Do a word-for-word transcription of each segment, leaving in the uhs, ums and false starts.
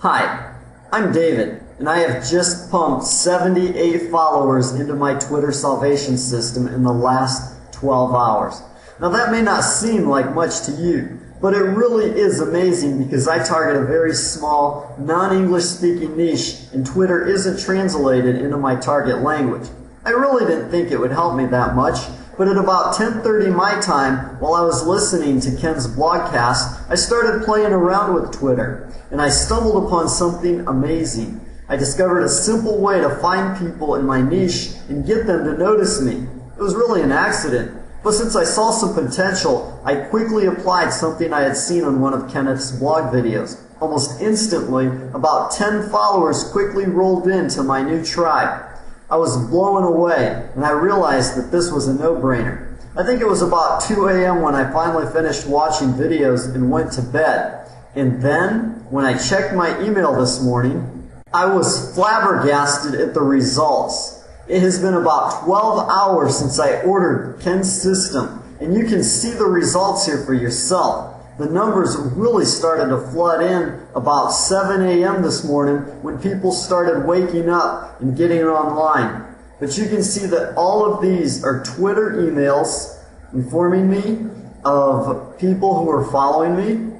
Hi, I'm David, and I have just pumped seventy-eight followers into my Twitter Salvation System in the last twelve hours. Now that may not seem like much to you, but it really is amazing because I target a very small, non-English speaking niche, and Twitter isn't translated into my target language. I really didn't think it would help me that much, but at about ten thirty my time, while I was listening to Ken's blogcast, I started playing around with Twitter, and I stumbled upon something amazing. I discovered a simple way to find people in my niche and get them to notice me. It was really an accident, but since I saw some potential, I quickly applied something I had seen on one of Kenneth's blog videos. Almost instantly, about ten followers quickly rolled into my new tribe. I was blown away, and I realized that this was a no-brainer. I think it was about two A M when I finally finished watching videos and went to bed. And then, when I checked my email this morning, I was flabbergasted at the results. It has been about twelve hours since I ordered Ken's system, and you can see the results here for yourself. The numbers really started to flood in about seven A M this morning when people started waking up and getting online. But you can see that all of these are Twitter emails informing me of people who are following me.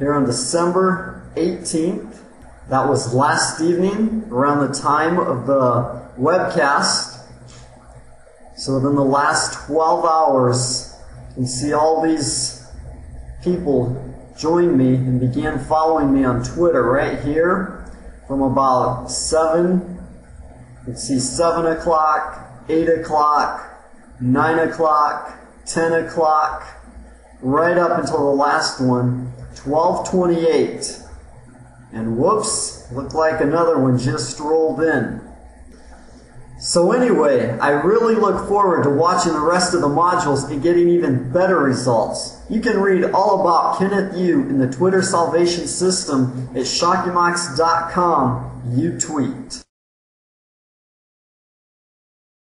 Here on December eighteenth, that was last evening around the time of the webcast. So within the last twelve hours, you can see all these people joined me and began following me on Twitter right here from about seven, you can see seven o'clock, eight o'clock, nine o'clock, ten o'clock, right up until the last one, twelve twenty-eight. And whoops, looked like another one just rolled in. So anyway, I really look forward to watching the rest of the modules and getting even better results. You can read all about Kenneth Yu and the Twitter Salvation System at xokmax dot com, yutweet.